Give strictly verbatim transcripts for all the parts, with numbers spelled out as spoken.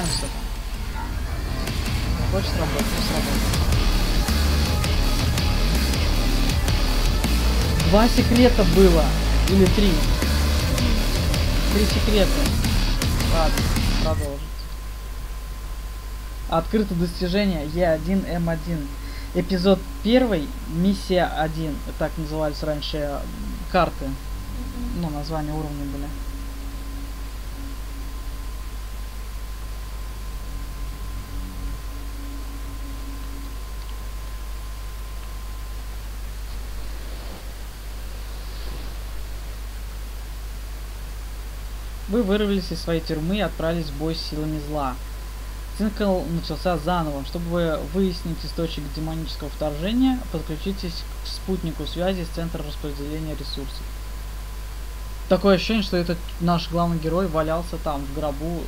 Аж там. Хочешь работать, сработать. Два секрета было. Или три. Три секрета. Ладно, продолжим. Открыто достижение Е1М1. Эпизод первый, миссия один. Так назывались раньше карты. Mm-hmm. Ну, названия уровней были. Вы вырвались из своей тюрьмы и отправились в бой с силами зла. Цикл начался заново. Чтобы выяснить источник демонического вторжения, подключитесь к спутнику связи с центром распределения ресурсов. Такое ощущение, что этот наш главный герой валялся там в гробу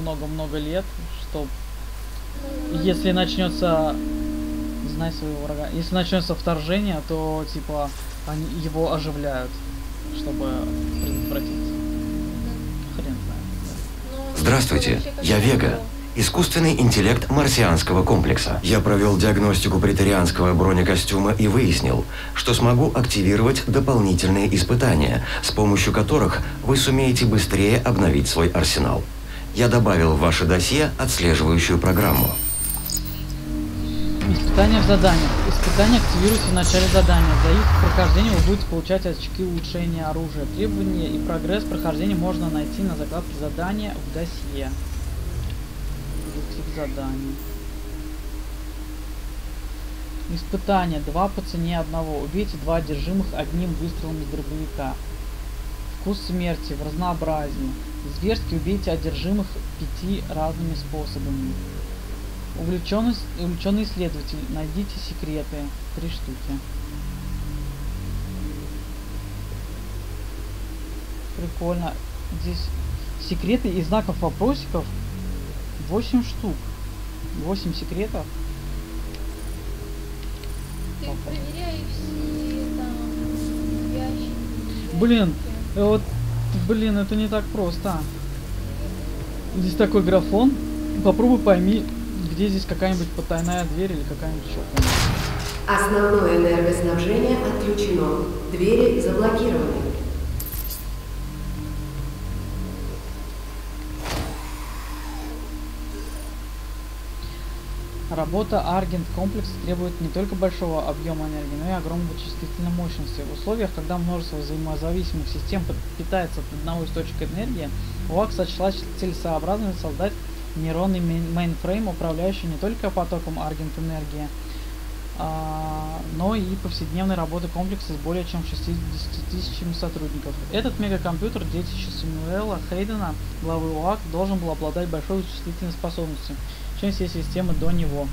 много-много лет, чтоб если начнется, знай своего врага, если начнется вторжение, то типа они его оживляют, чтобы предотвратить. Хрен знает. Здравствуйте, я Вега. Искусственный интеллект марсианского комплекса. Я провел диагностику преторианского бронекостюма и выяснил, что смогу активировать дополнительные испытания, с помощью которых вы сумеете быстрее обновить свой арсенал. Я добавил в ваше досье отслеживающую программу. Испытания в заданиях. Испытания активируются в начале задания. За их прохождение вы будете получать очки улучшения оружия. Требования и прогресс прохождения можно найти на закладке задания в досье. Задание. Испытание. Два по цене одного. Убейте два одержимых одним выстрелом из дробовика. Вкус смерти в разнообразии. Зверски убейте одержимых пяти разными способами. Увлеченность, увлеченный исследователь. Найдите секреты. Три штуки. Прикольно. Здесь секреты и знаков вопросиков. восемь штук. восемь секретов. Ты проверяй все там ящики. Блин, вот, блин, это не так просто. Здесь такой графон. Попробуй пойми, где здесь какая-нибудь потайная дверь или какая-нибудь щелка. Основное энергоснабжение отключено. Двери заблокированы. Работа аргент комплекса требует не только большого объема энергии, но и огромной вычислительной мощности. В условиях, когда множество взаимозависимых систем питается от одного источника энергии, ОАК сочла целесообразным создать нейронный мейнфрейм, управляющий не только потоком аргент энергии, но и повседневной работы комплекса с более чем шестьюдесятью тысячами сотрудников. Этот мегакомпьютер, детище Сэмюэла Хейдена, главы ОАК, должен был обладать большой вычислительной способностью, чем все системы до него.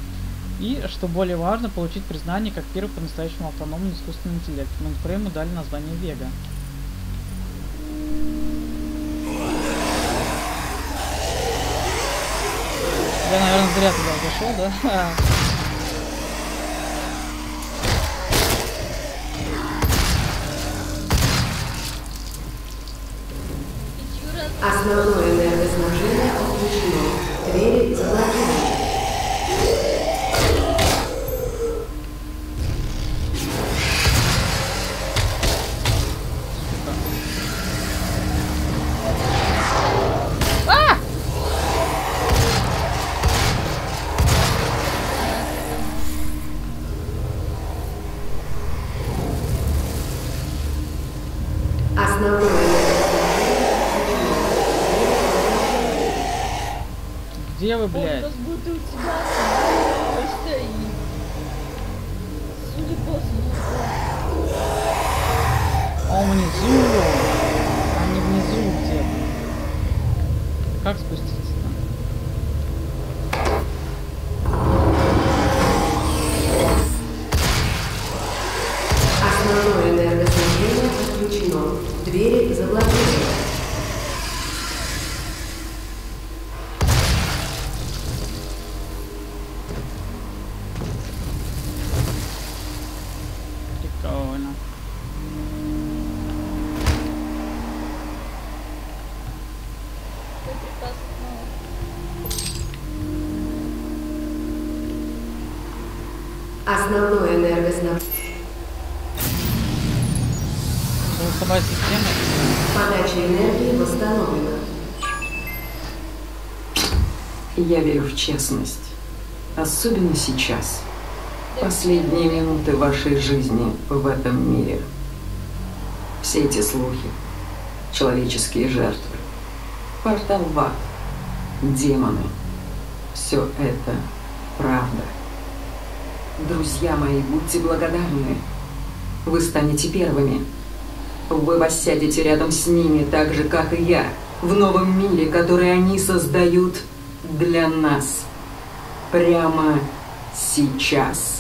И, что более важно, получить признание как первый по-настоящему автономный искусственный интеллект. Мейнфрейму дали название Вега. Я, наверное, зря туда зашел, да? Основное энергоснабжение отключено. Двери заблокированы. А! Основное. Где вы, блядь? Он будто у тебя стоит. Судя по звуку. Он внизу. Они внизу где-то. Как спуститься-то? Основное энергоснабжение отключено. Двери заблокированы. Прекрасно. Основное энергоснабжение. Сама система. Подача энергии восстановлена. Я верю в честность. Особенно сейчас. Последние минуты вашей жизни в этом мире. Все эти слухи, человеческие жертвы, портал в ад, демоны. Все это правда. Друзья мои, будьте благодарны. Вы станете первыми. Вы воссядете рядом с ними, так же, как и я, в новом мире, который они создают для нас. Прямо сейчас.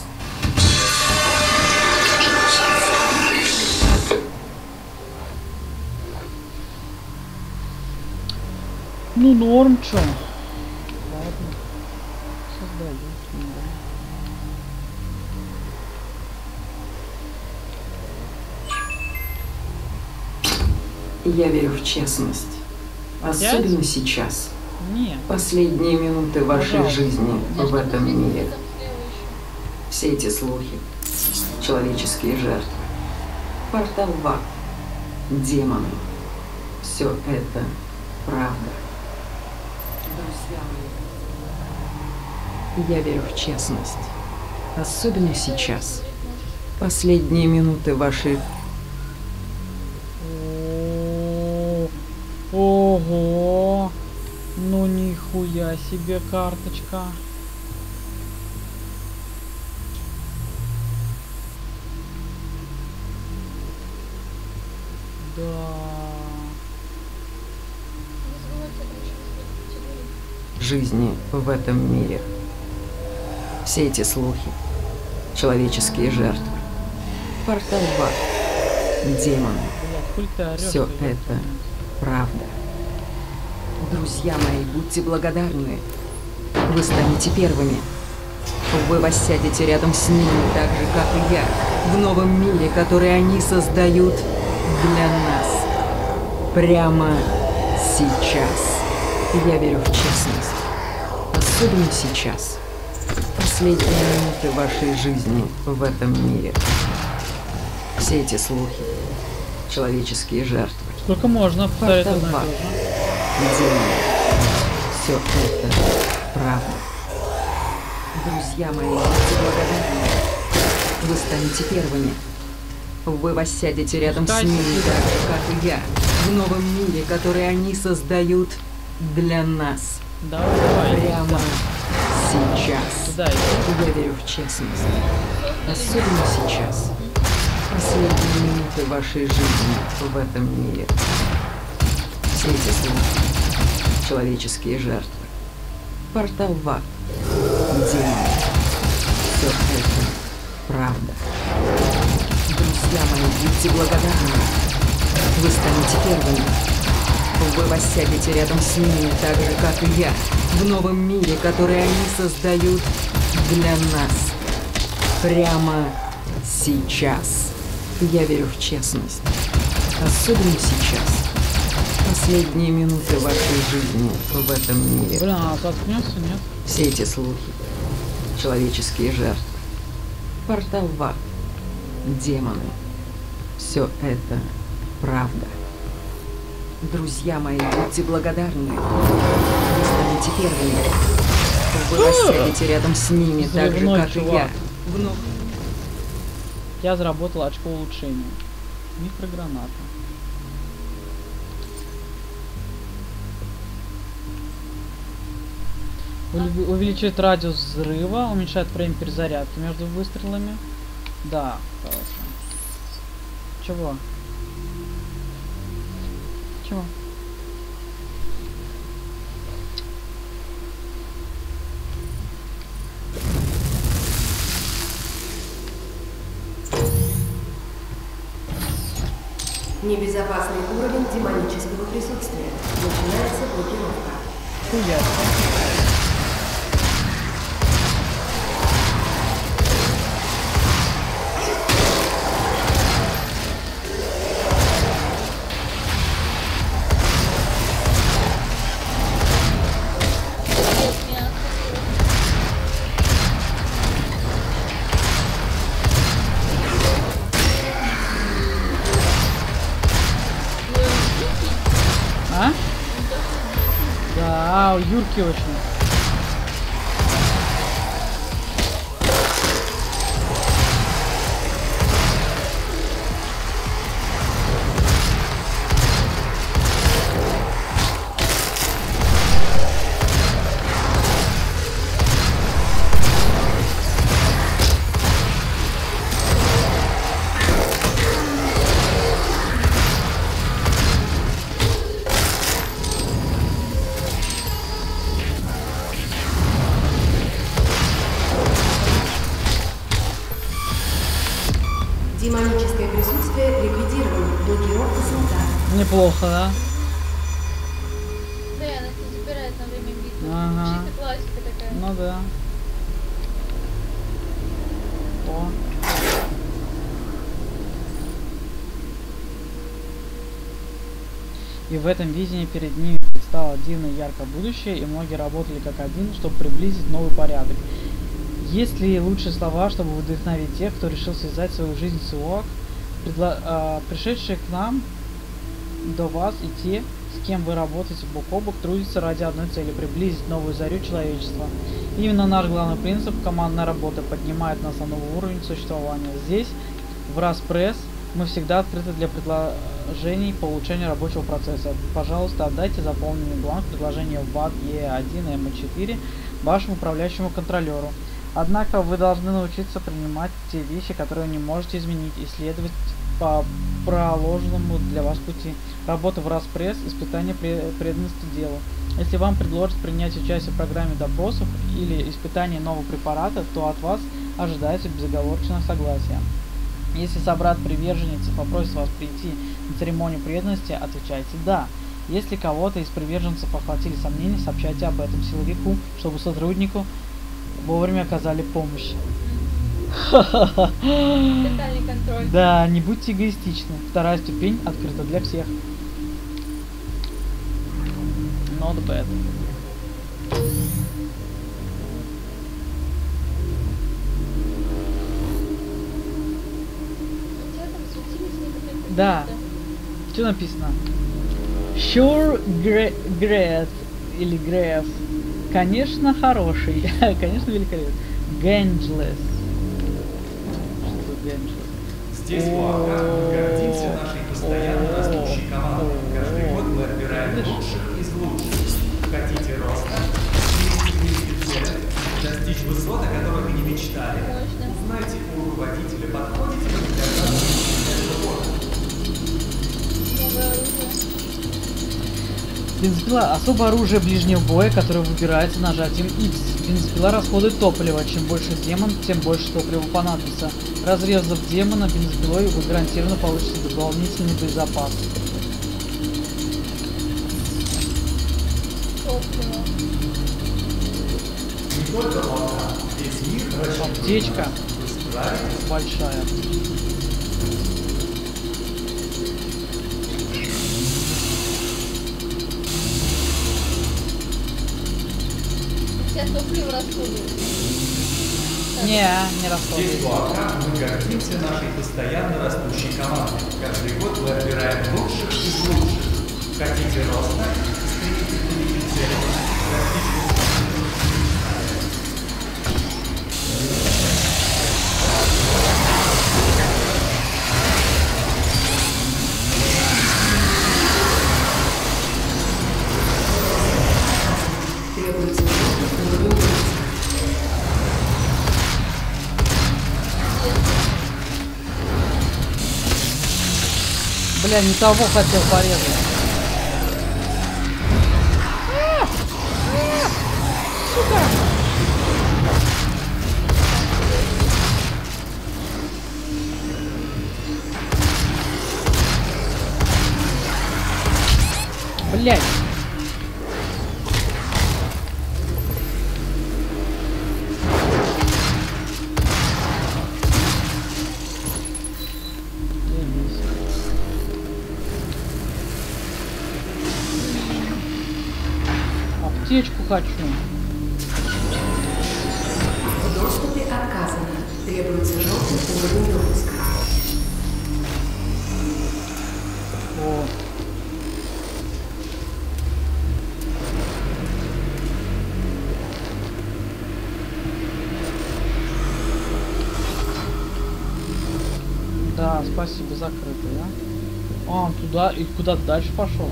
Ну, норм, чё? Ладно. Создаю. Я верю в честность. Особенно Дядь? сейчас. Нет. Последние минуты вашей Пожалуйста. жизни в этом мире. Все эти слухи, человеческие жертвы, портал в ад, демоны. Все это правда. Друзья мои, я верю в честность. Особенно сейчас. Последние минуты вашей... Ого! Ну нихуя себе карточка. Да. Жизни в этом мире. Все эти слухи, человеческие жертвы, портал в ад, демоны. Все это правда. Друзья мои, будьте благодарны. Вы станете первыми. Вы воссядете рядом с ними, так же, как и я, в новом мире, который они создают для нас. Прямо сейчас. Я верю в честность. Особенно сейчас. Последние минуты вашей жизни в этом мире. Все эти слухи, человеческие жертвы. Сколько можно повторять? Все это правда. Друзья мои, благодарны. Вы станете первыми. Вы воссядете рядом Стать. с ними, так же, как и я, в новом мире, который они создают для нас. Да, Прямо давай. сейчас. Да, я верю в честность. Особенно сейчас. Последние минуты вашей жизни в этом мире. Все эти слухи. Человеческие жертвы. Портал в ад. Демоны. Все это правда. Друзья мои, будьте благодарны. Вы станете первыми. Вы воссядете рядом с ними, так же, как и я, в новом мире, который они создают для нас. Прямо сейчас. Я верю в честность. Особенно сейчас. Последние минуты вашей жизни в этом мире. Блин, а поднялся, нет? Все эти слухи, человеческие жертвы, портал в ад, демоны. Все это правда. Друзья мои, будьте благодарны. Вы станете первыми. Вы воссядете рядом с ними, Заливной, так же, как чувак. и я. Вновь. Я заработал очко улучшения. Микрограната. Увеличивает радиус взрыва, уменьшает время перезарядки между выстрелами. Да, хорошо. Чего? Чего? Небезопасный уровень демонического присутствия. Начинается блокировка. Хуя. жесткий очень. Неплохо, да? Да, она не забирает на время битвы. Ага. Чисто классика такая. Ну да. О. И в этом видении перед ними предстало дивное ярко будущее, и многие работали как один, чтобы приблизить новый порядок. Есть ли лучшие слова, чтобы вдохновить тех, кто решил связать свою жизнь с УАК, предла... э, пришедших к нам, до вас и те, с кем вы работаете бок о бок, трудятся ради одной цели – приблизить новую зарю человечества. Именно наш главный принцип – командная работа поднимает нас на новый уровень существования. Здесь, в Роспресс, мы всегда открыты для предложений по улучшению рабочего процесса. Пожалуйста, отдайте заполненный бланк предложения ВАК Е один М четыре вашему управляющему контролеру. Однако вы должны научиться принимать те вещи, которые не можете изменить, и следовать по проложенному для вас пути. Работа в Роспресс, испытание преданности делу. Если вам предложат принять участие в программе допросов или испытание нового препарата, то от вас ожидается безоговорочное согласие. Если собрат приверженец попросит вас прийти на церемонию преданности, отвечайте «да». Если кого-то из приверженцев охватили сомнения, сообщайте об этом силовику, чтобы сотруднику вовремя оказали помощь. Тотальный контроль. Да, не будьте эгоистичны. Вторая ступень открыта для всех. Not bad. Да. Что написано? Sure, great или great. Конечно, хороший. Конечно, великолепный. Gangless. Здесь в ОАК гордимся нашей постоянно растущей командой. Каждый год мы отбираем лучших из лучших. Хотите роста? Достичь высот, о которых не мечтали. Знаете, у руководителя подходите ли для вас? Бензбилла – особое оружие ближнего боя, которое выбирается нажатием X. Бензбилла расходует топливо. Чем больше демон, тем больше топлива понадобится. Разрезав демона бензбиллой, вы гарантированно получите дополнительный боезапас. Аптечка большая. Сейчас топливо расходуется. Не, не расходует. Здесь в ОАК мы гордимся нашей постоянно растущей командой. Каждый год мы отбираем лучших из лучших. Хотите роста? Стремитесь к великим целям. Требуется много новых уровней. Бля, не того хотел порезать. Сука! Блядь! Хочу. В доступе отказано. Требуется желтый уровень допуска. О. А, спасибо, закрыто, да? А, он туда и куда-то дальше пошел.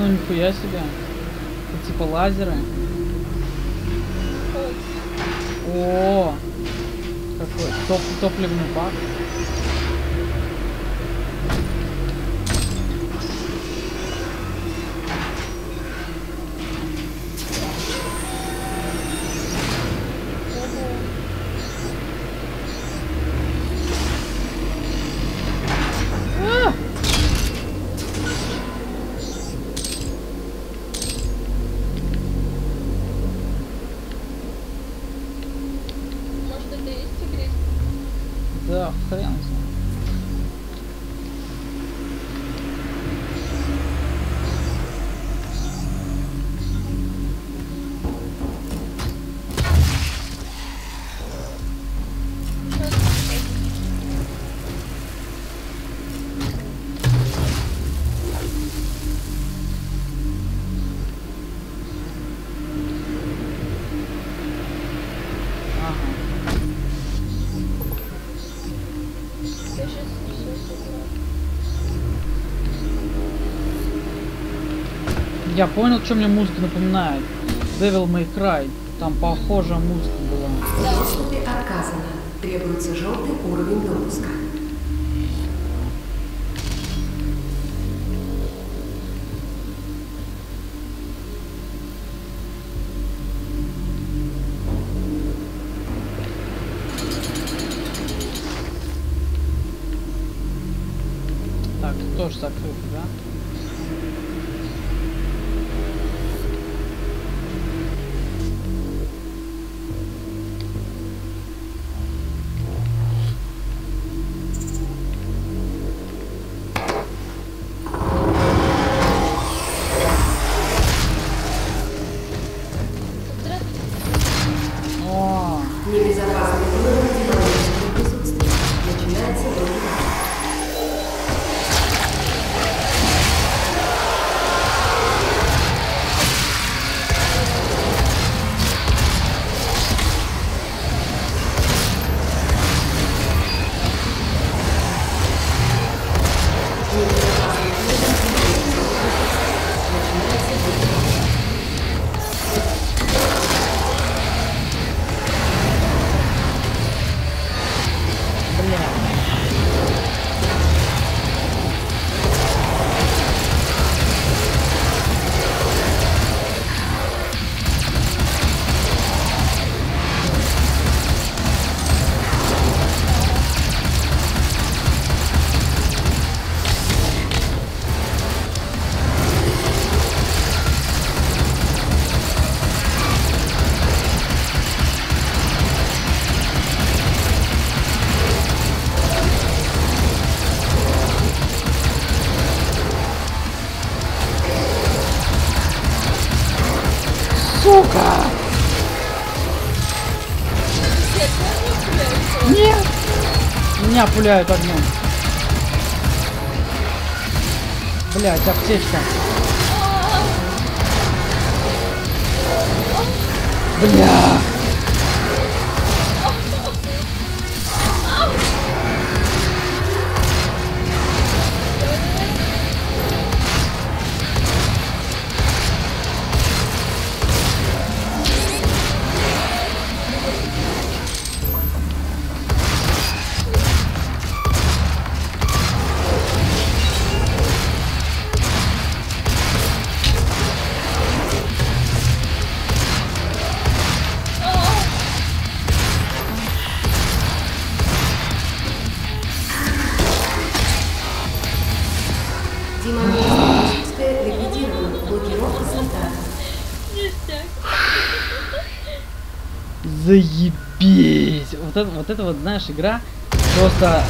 Нихуя себе. Это типа лазеры. О, какой топ топливный бак. Я понял, что мне музыка напоминает. Devil May Cry. Там похожая музыка была. Доступе отказано. Требуется желтый уровень допуска. Так, тоже закрыто, да? Пуляют огнем. Блять, аптечка. Бля. Заебись! Вот это, вот это вот, знаешь, игра просто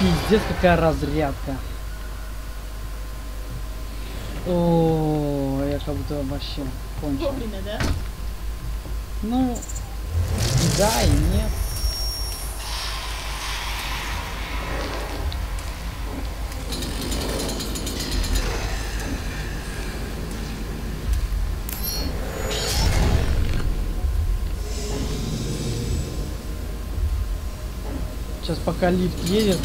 пиздец, какая разрядка. О, я как будто вообще кончил. Вовремя, да? Ну, да и нет. сейчас пока лифт едет,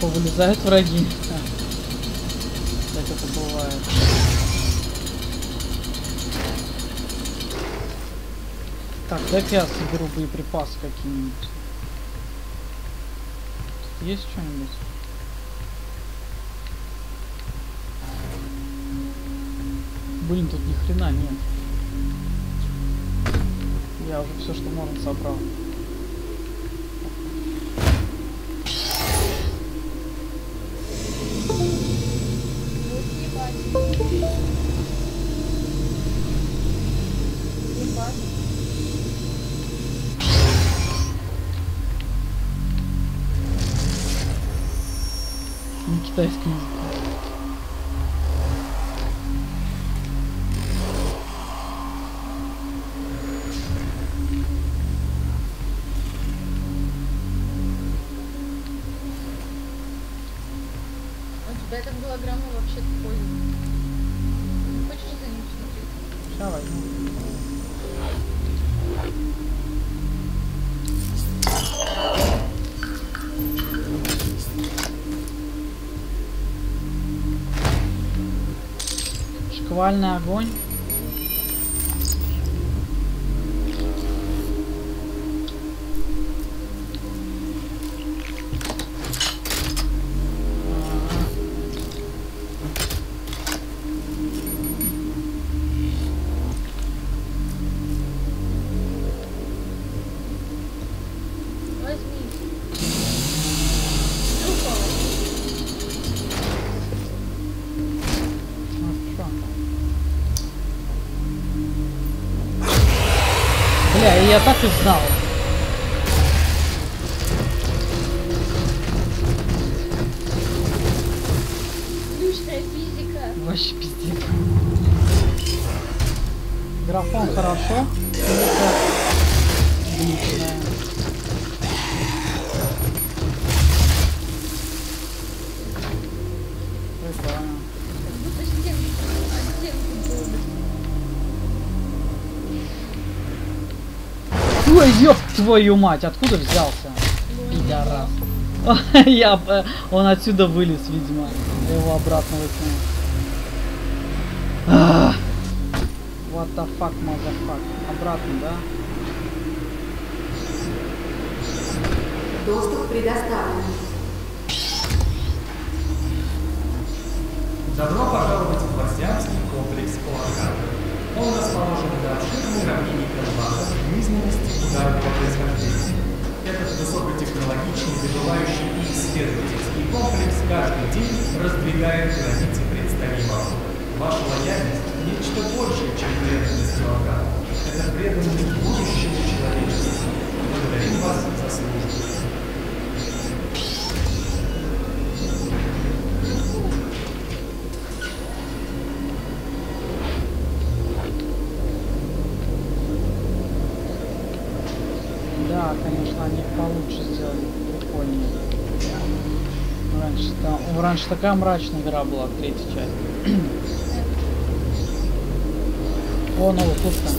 повылезают враги. Так это бывает. Так, дай-ка я соберу боеприпасы какие-нибудь. Есть что-нибудь? Блин, тут ни хрена нет. Я уже все, что можно, собрал. На китайском языке. Шквальный огонь. Я так и знал. Плюшная физика. Вообще пиздец. Графон хорошо. Ёб твою мать, откуда взялся? Пидорас. Я, он отсюда вылез, видимо. Я его обратно выкинул. What the fuck, motherfuck. Обратно, да? Доступ предоставлен. Добро пожаловать в марсианский комплекс ОАК. Он расположен на обширной равнине Кельбаса в низменности ударного происхождения. Этот высокотехнологичный добывающий и исследовательский комплекс каждый день раздвигает границы представимого. Ваша лояльность – нечто большее, чем преданность ОАК. Это преданность будущему человечеству. Благодарим вас за службу. Да, конечно, они получше сделали, прикольнее. Раньше, там, раньше такая мрачная игра была, третья часть. О, новая пушка.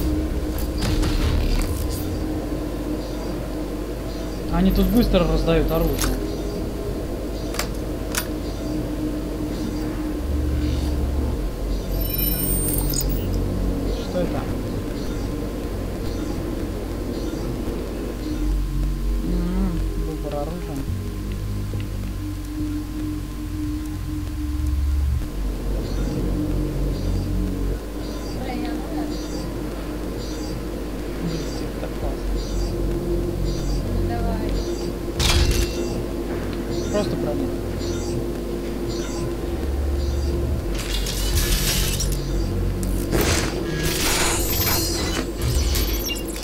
Они тут быстро раздают оружие. Что это?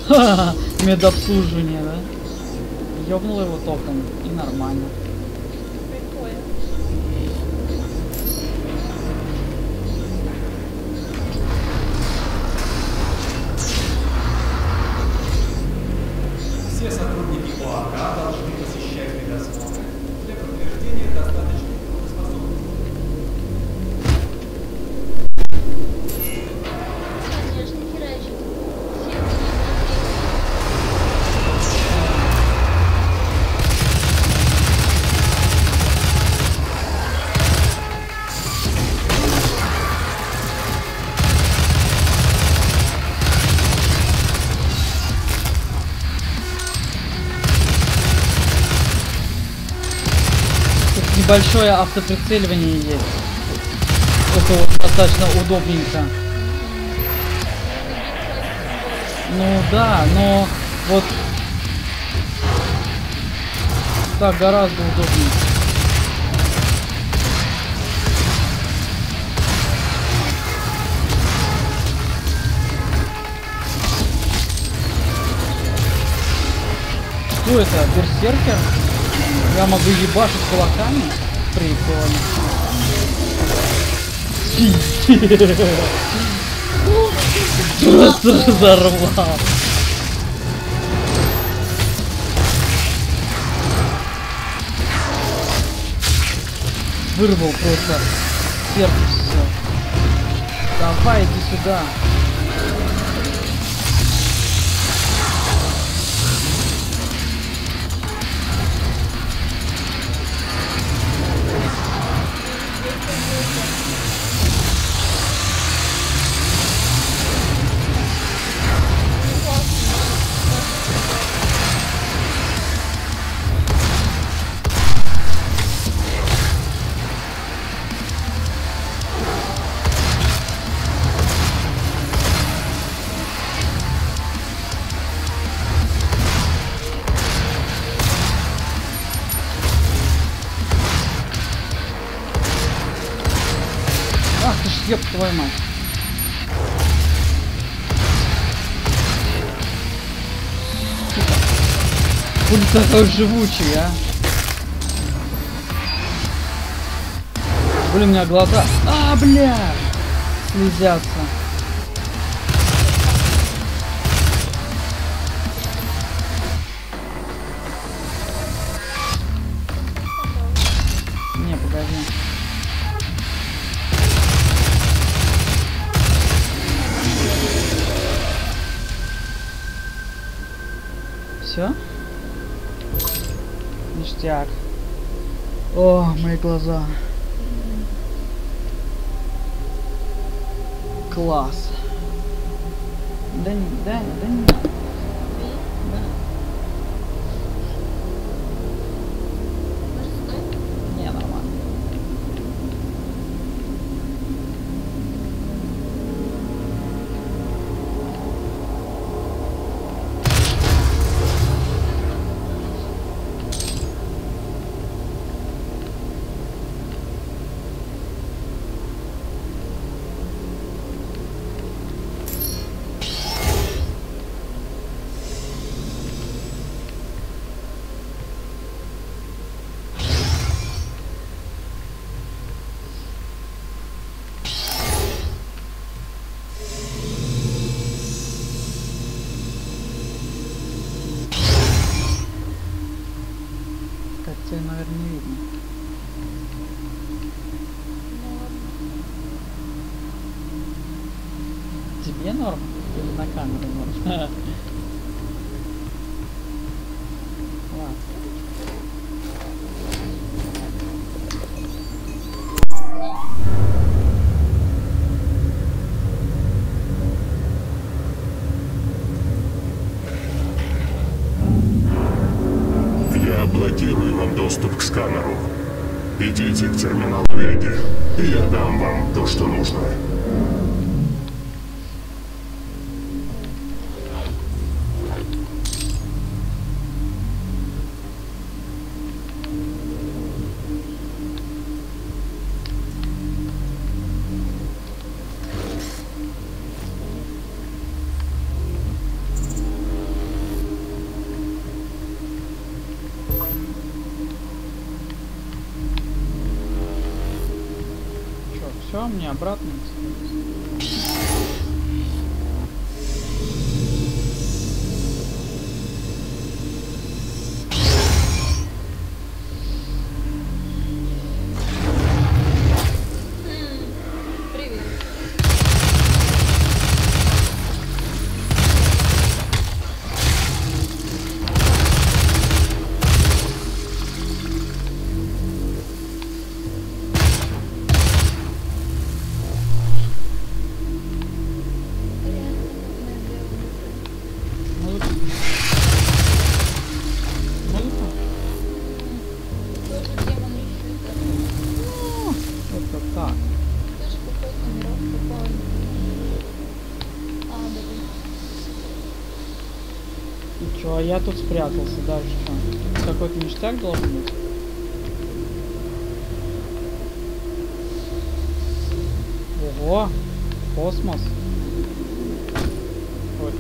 Ха-ха-ха, медобслуживание, да? Ёбнуло его током, и нормально. Прикольно. Все сотрудники ОАК должны посещать медосмотры. Для подтверждения достаточно большое автоприцеливание есть. Это вот достаточно удобненько. Ну да, но вот так гораздо удобнее. Что это? Берсеркер? Я могу ебашить кулаками? Прикольно. Просто разорвал. Вырвал просто сердце все. Давай, иди сюда. Ёб твою мать. Куда ты такой живучий, а? Блин, у меня глаза. А, бля! Слезятся. Не, погоди. Все? Ништяк. О, мои глаза. Класс. Да не, да, да не. Да. Не, нормально. Тебя, наверное, не видно. Тебе норм? Или на камеру норм? Доступ к сканеру. Идите к терминалу Веги, и я дам вам то, что нужно. Мне обратно. Привет. Чё, а я тут спрятался, да, что? Какой-то ништяк должен быть. Ого! Космос. Ой.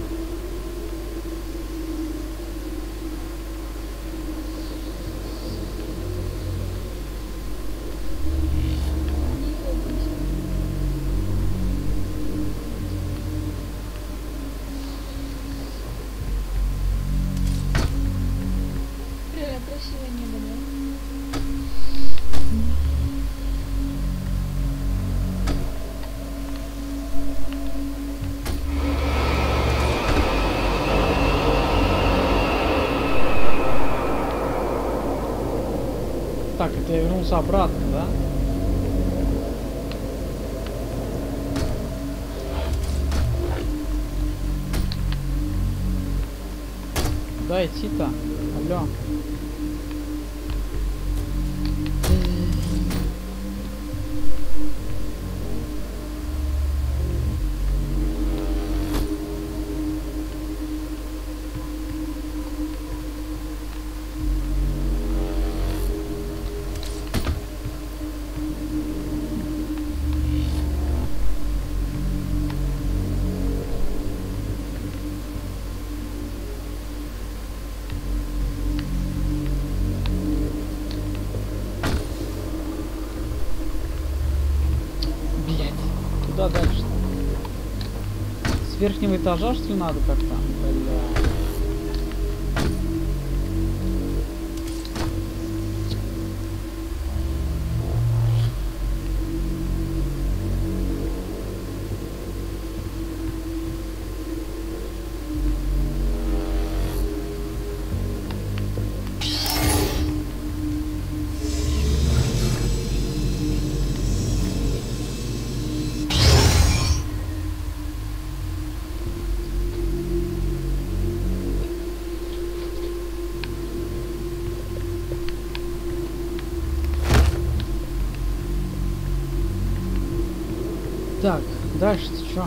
Я вернулся обратно, да? Куда идти-то? Алло. С верхнего этажа, что ли, надо как-то? Так, дальше-то чё?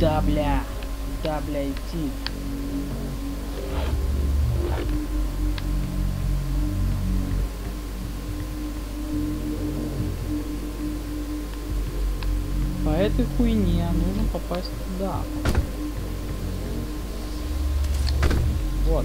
Да, бля, да, бля, идти. По этой хуйне нужно попасть туда. Вот.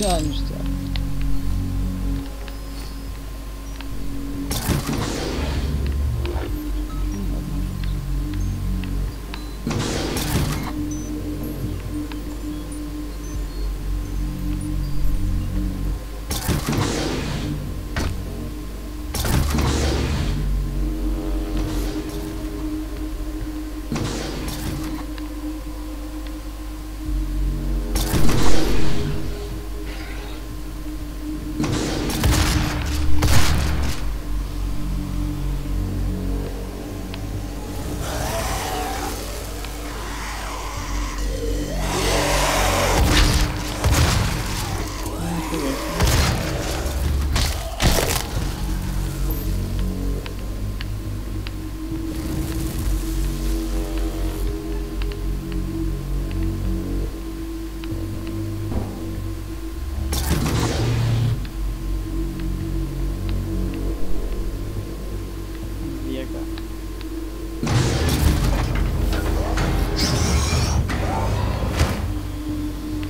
Да, ништяк.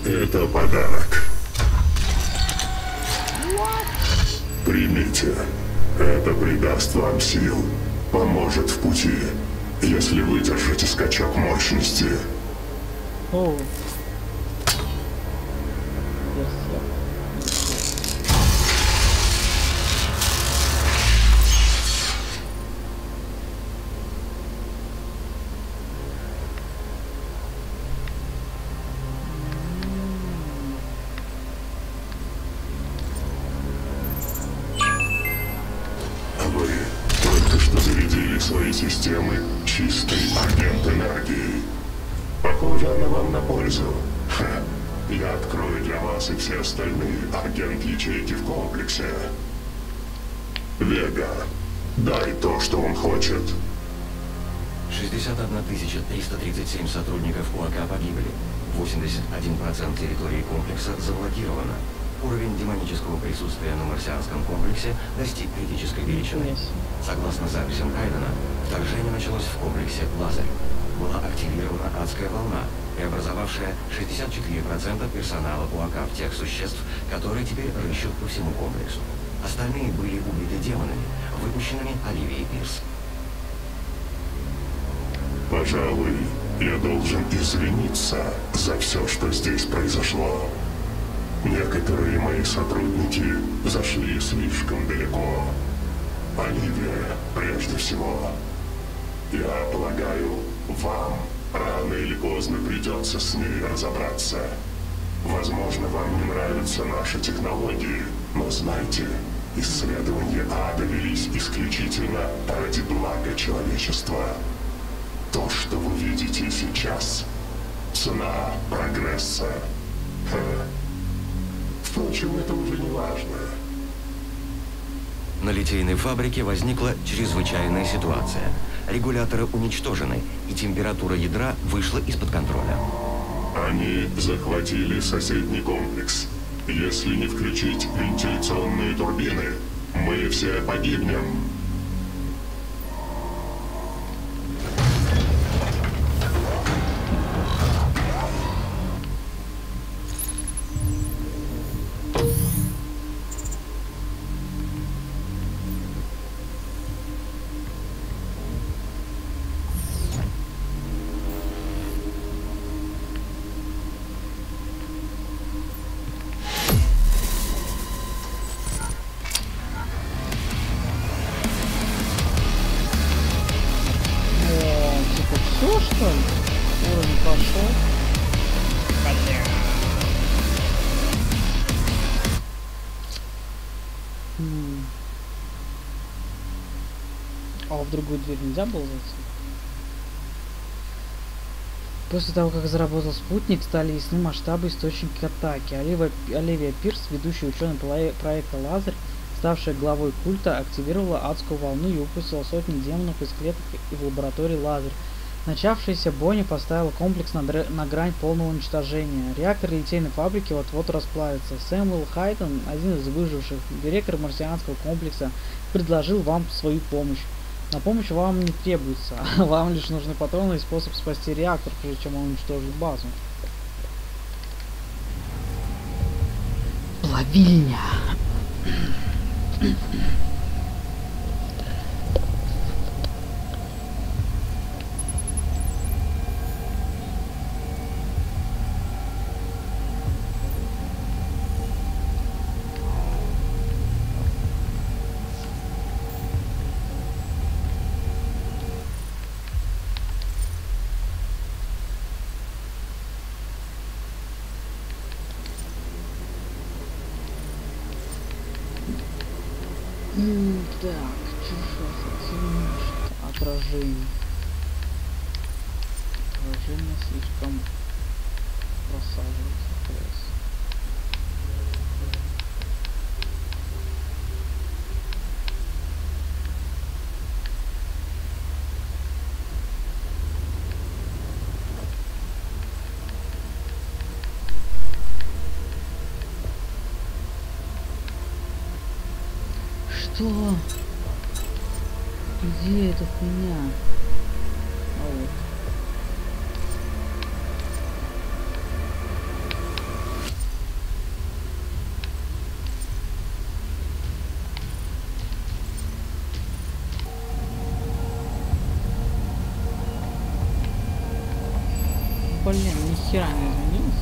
Это подарок. What? Примите. Это придаст вам сил. Поможет в пути, если выдержите скачок мощности. Oh. Системы чистый аргент энергии. Похоже, она вам на пользу. Ха. Я открою для вас и все остальные аргент-ячейки в комплексе. Вега, дай то, что он хочет. шестьдесят одна тысяча триста тридцать семь сотрудников ОАК погибли. восемьдесят один процент территории комплекса заблокировано. Уровень демонического присутствия на марсианском комплексе достиг критической величины. Согласно записям Хейдена, вторжение началось в комплексе Лазарь. Была активирована адская волна, преобразовавшая шестьдесят четыре процента персонала УАК в тех существ, которые теперь рыщут по всему комплексу. Остальные были убиты демонами, выпущенными Оливией Пирс. Пожалуй, я должен извиниться за все, что здесь произошло. Некоторые мои сотрудники зашли слишком далеко. Оливия, прежде всего. Я полагаю, Вам рано или поздно придется с ней разобраться. Возможно, вам не нравятся наши технологии, но знайте, исследования ада велись исключительно ради блага человечества. То, что вы видите сейчас, цена прогресса. Ха. Впрочем, это уже не важно. На литейной фабрике возникла чрезвычайная ситуация. Регуляторы уничтожены, и температура ядра вышла из-под контроля. Они захватили соседний комплекс. Если не включить вентиляционные турбины, мы все погибнем. Другую дверь нельзя было зайти. После того, как заработал спутник, стали ясны масштабы источники атаки. Оливия, Оливия Пирс, ведущая ученая проекта Лазарь, ставшая главой культа, активировала адскую волну и выпустила сотни демонов из клеток и в лаборатории Лазарь. Начавшаяся бойня поставила комплекс на, на грань полного уничтожения. Реактор литейной фабрики вот-вот расплавится. Сэмюэл Хейден, один из выживших, директор марсианского комплекса, предложил вам свою помощь. На помощь вам не требуется, вам лишь нужны патроны и способ спасти реактор, прежде чем он уничтожит базу. Плавильня. Что? Где эта хуйня? А вот. Блин, ни хера не изменилось.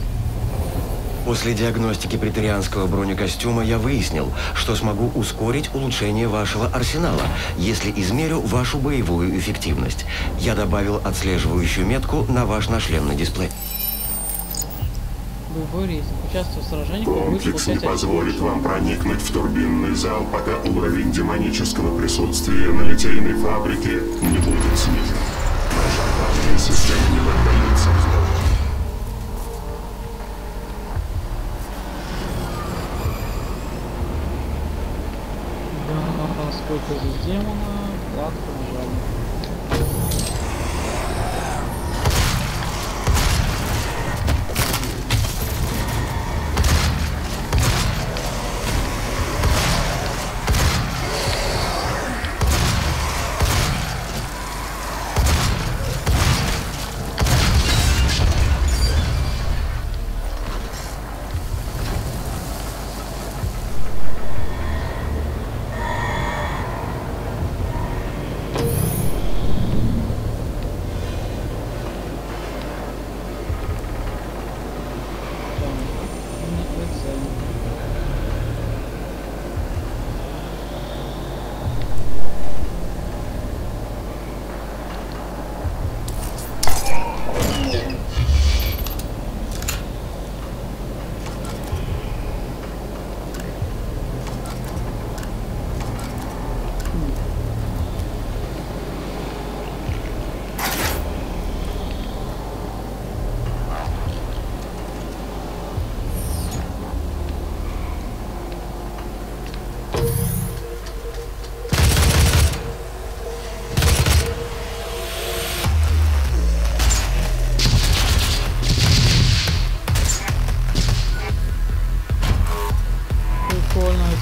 После диагностики преторианского бронекостюма я выяснил, что смогу ускорить улучшение вашего арсенала, если измерю вашу боевую эффективность. Я добавил отслеживающую метку на ваш нашлемный дисплей. Комплекс не позволит вам проникнуть в турбинный зал, пока уровень демонического присутствия на литейной фабрике не будет снижен. Наша главная система не поддается взлому. Сколько здесь демона, ладно,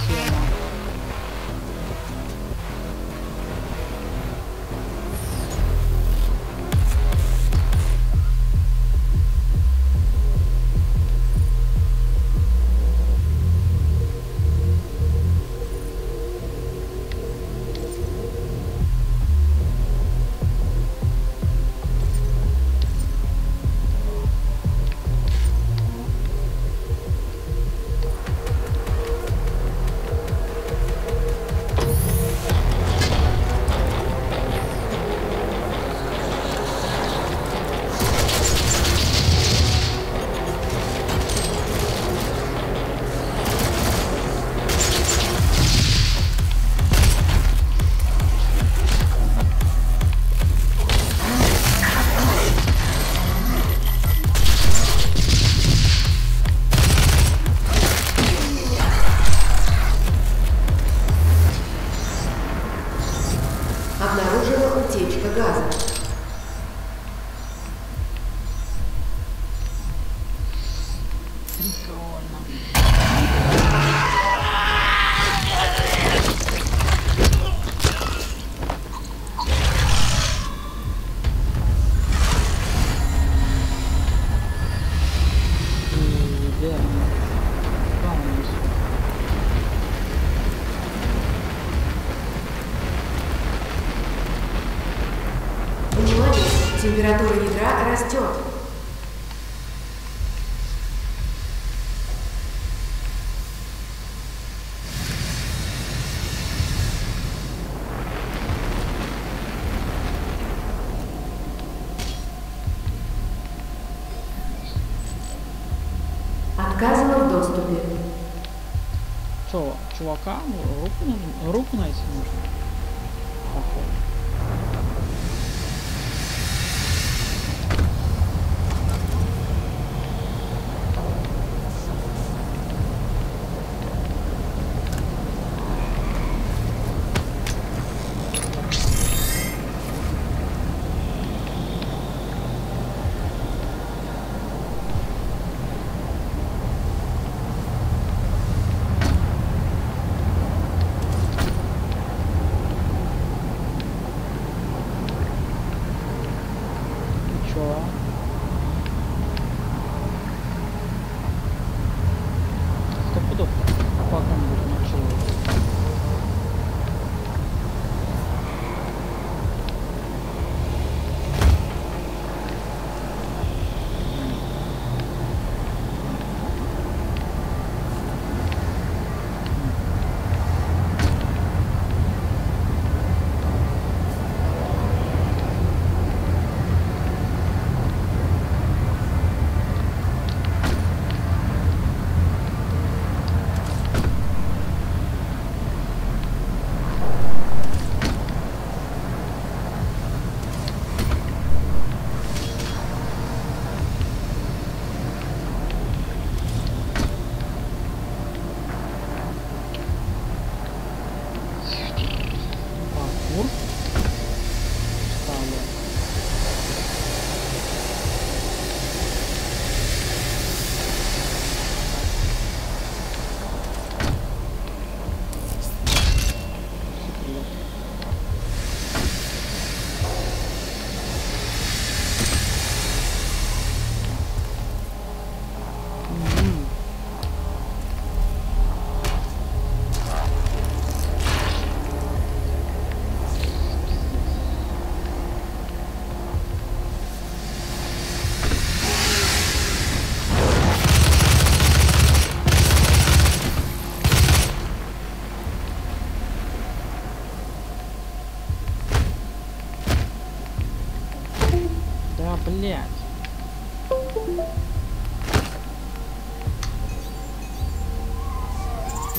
тема. Температура ядра растет. Отказано в доступе. Что, чувака, руку, руку найти нужно?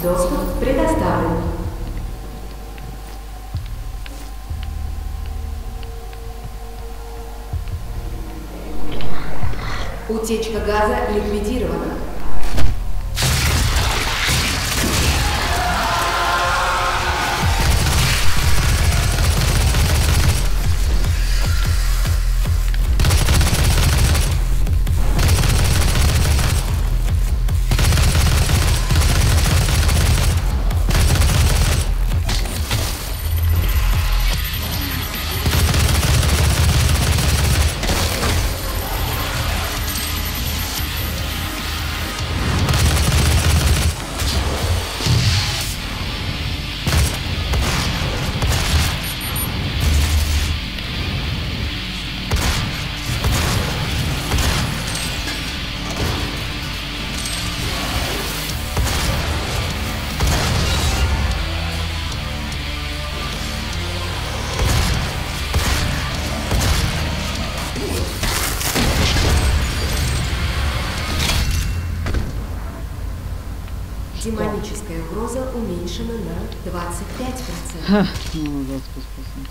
Доступ предоставлен. Утечка газа ликвидирована. Псионическая угроза уменьшена на двадцать пять процентов. Молодец, пускай.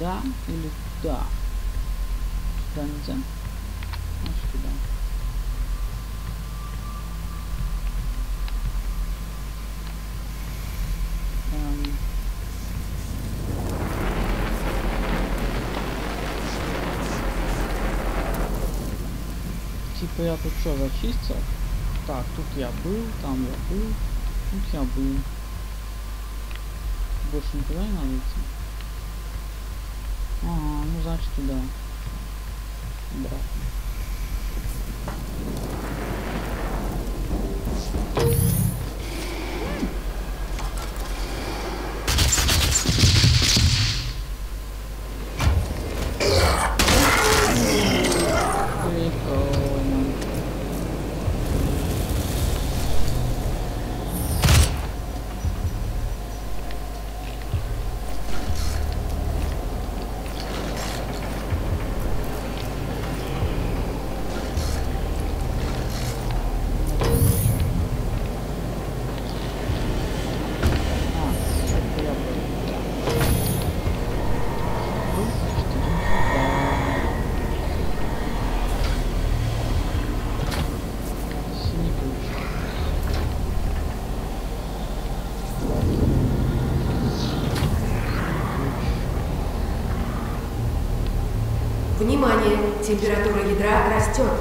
Да или да? Да нельзя. Может, туда. Эм. Типа я тут что, зачистил? Так, тут я был, там я был, тут я был. Больше никуда не надо идти. Ага, ну значит туда. Да. Внимание! Температура ядра растет.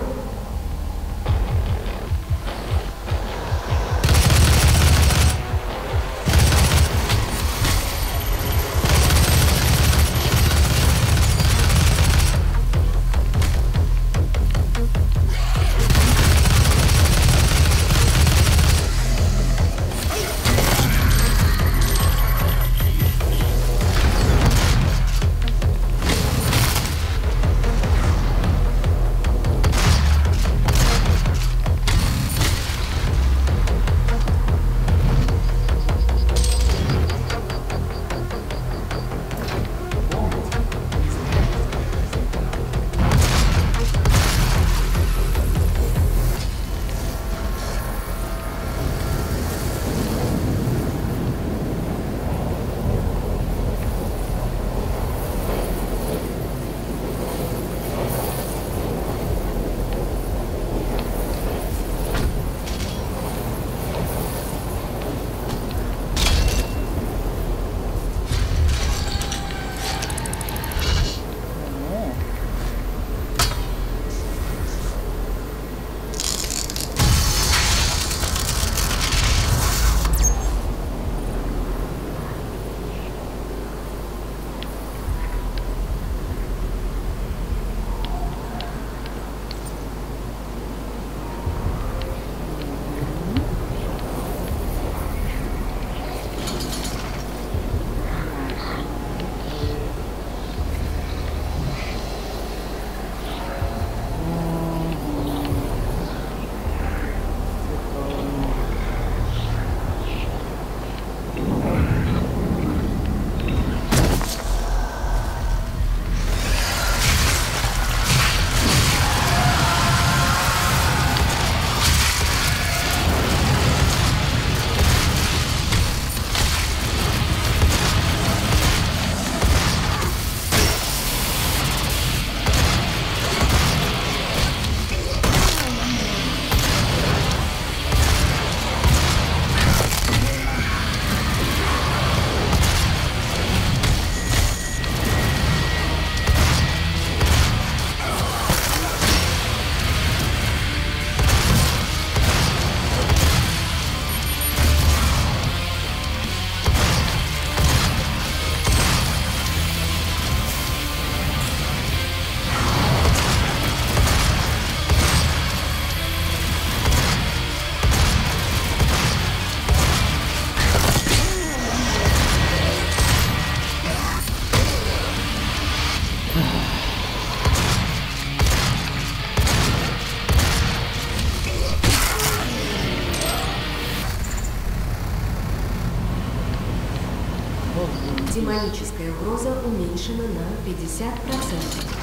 Демоническая угроза уменьшена на пятьдесят процентов.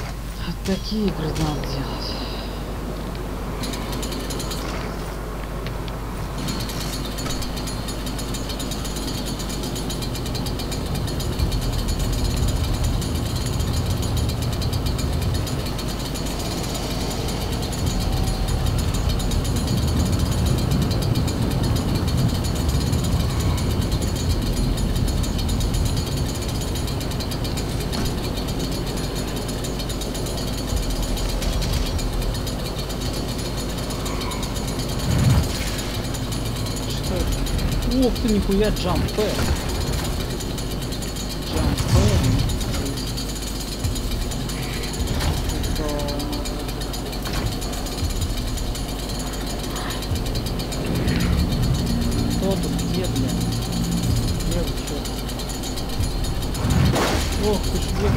А такие игры надо делать. Ух ты, нихуя, джампер. Джампер. Кто тут? Где, блядь? Где вы, чё? Ох ты ж, блядь.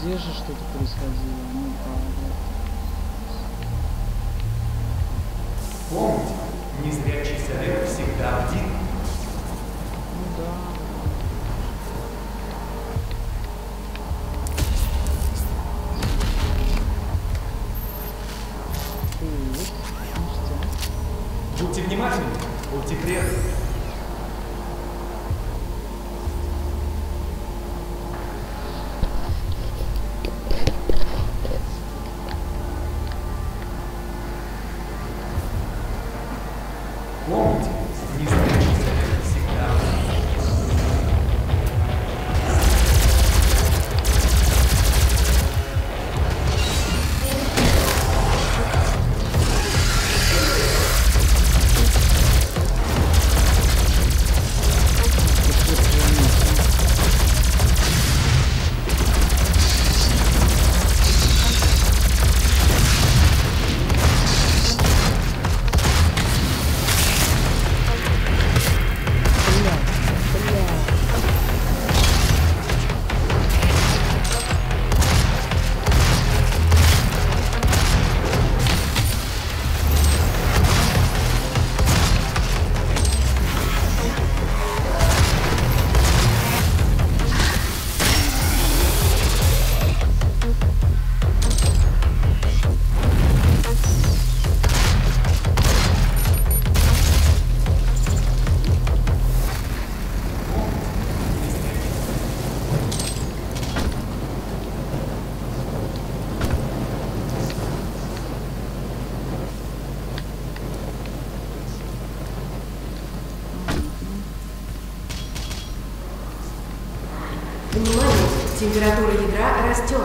Здесь же что-то происходило. Ну, помните, незрячий человек всегда один. Ну да. Будьте внимательны, будьте преданны. температура ядра растет.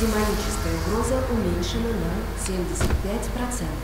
Демоническая угроза уменьшена на семьдесят пять процентов.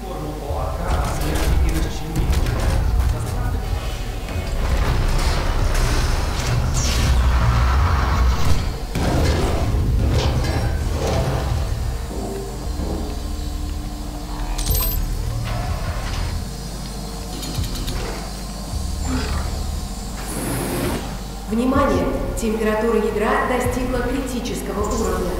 Форму ОАК, а смерть температура ядра достигла критического уровня.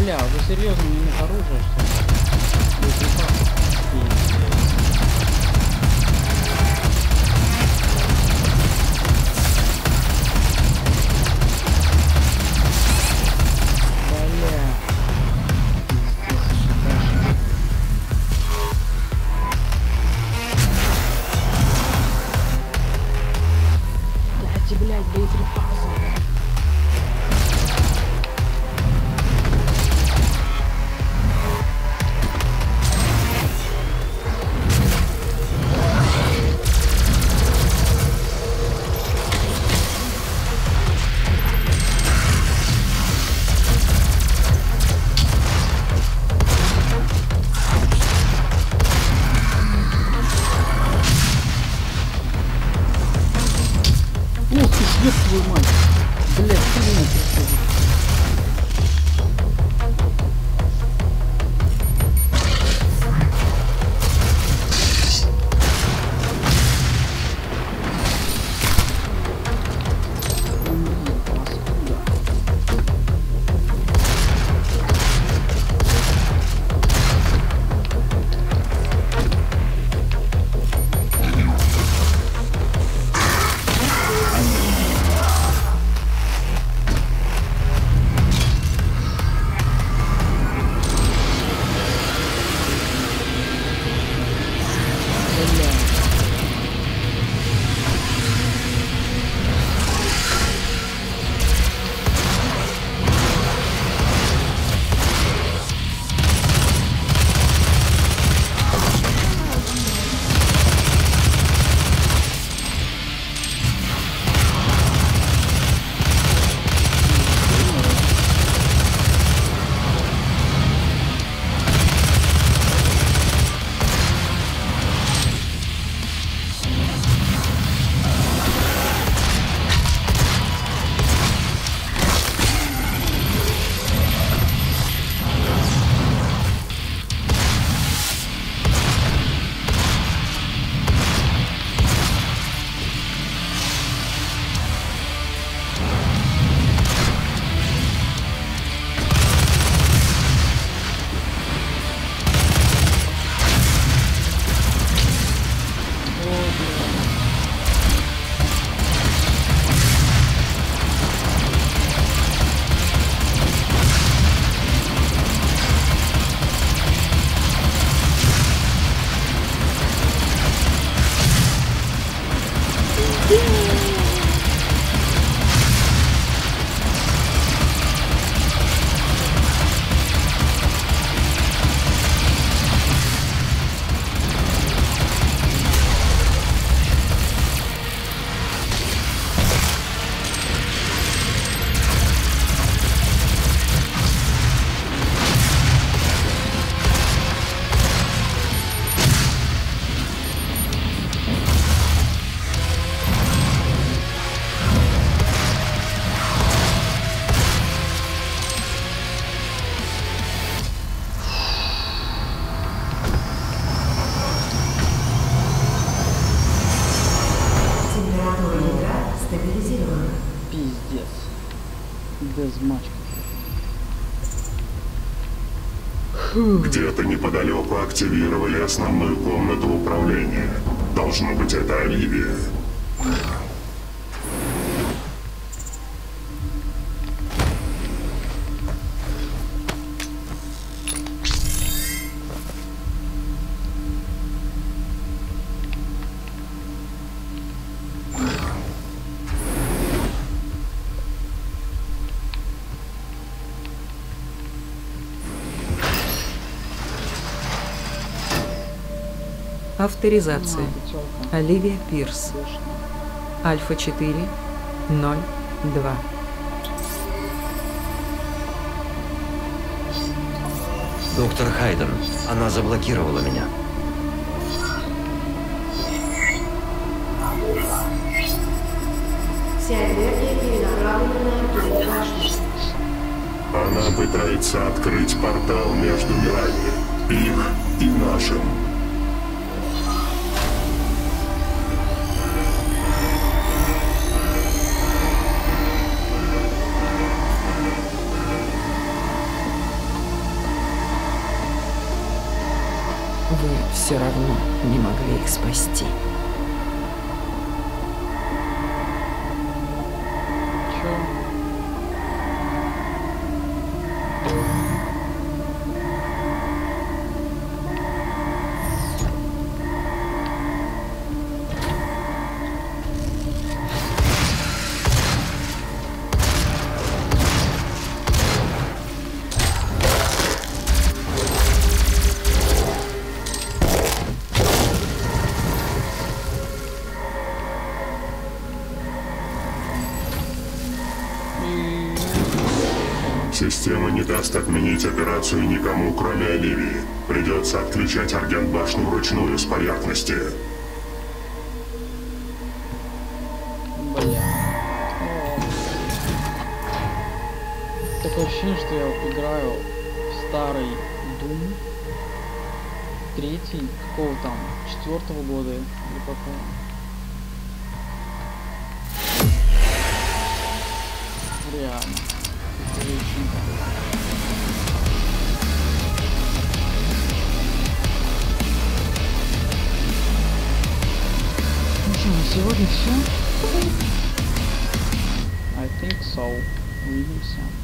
Бля, уже серьезно мне нет оружия, что ли? Где-то неподалеку активировали основную комнату управления. Должно быть, это Оливия. Авторизация. Оливия Пирс. Альфа четыре ноль два. Доктор Хейден, она заблокировала меня. Она пытается открыть портал между мирами, их и нашим. Вы все равно не могли их спасти. Система не даст отменить операцию никому, кроме Оливии. Придется отключать аргент башню вручную с поверхности. Блин. Такое ощущение, что я играю в старый Doom. Третий, какого там, четвертого года или какого. Реально. Ну, сегодня все. I think so. Увидимся.